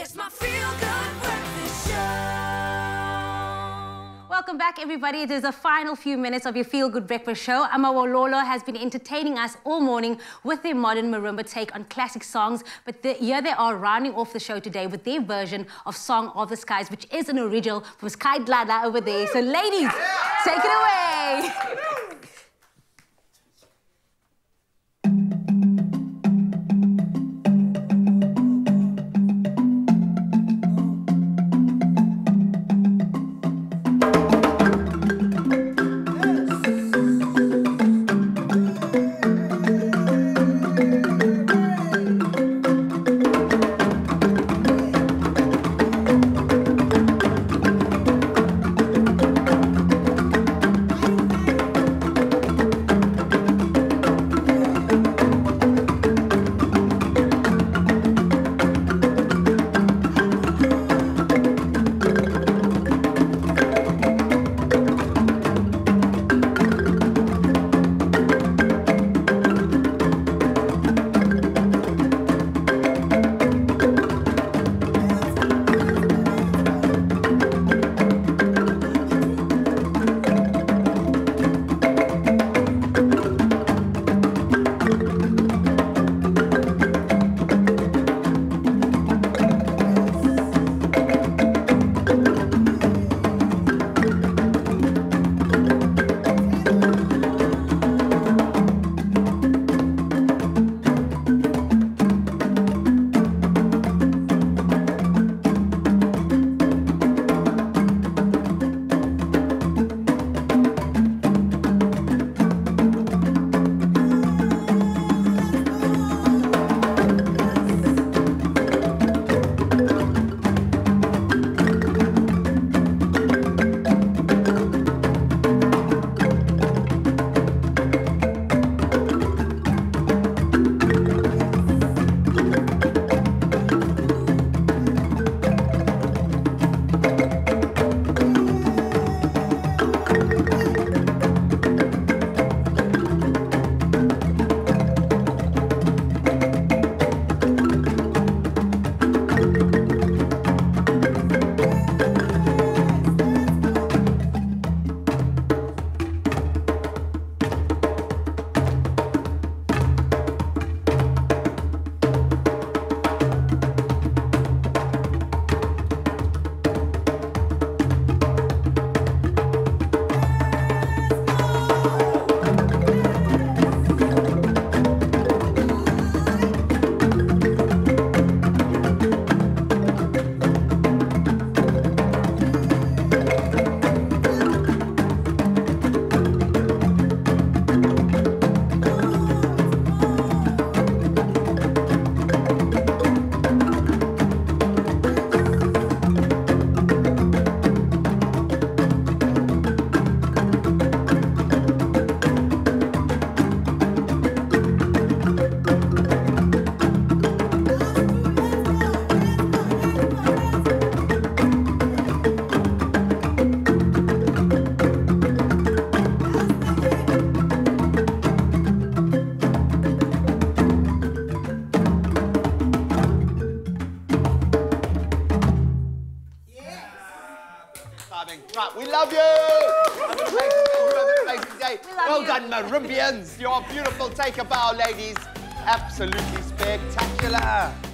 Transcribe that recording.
It's my feel-good breakfast show. Welcome back, everybody. It is the final few minutes of your feel-good breakfast show. Amawololo has been entertaining us all morning with their modern marimba take on classic songs. But here they are rounding off the show today with their version of Song of the Skies, which is an original from Sky Dlala over there. So, ladies, take it away. We love you! Well done, Marumbians. Your beautiful take-up, ladies. Absolutely spectacular.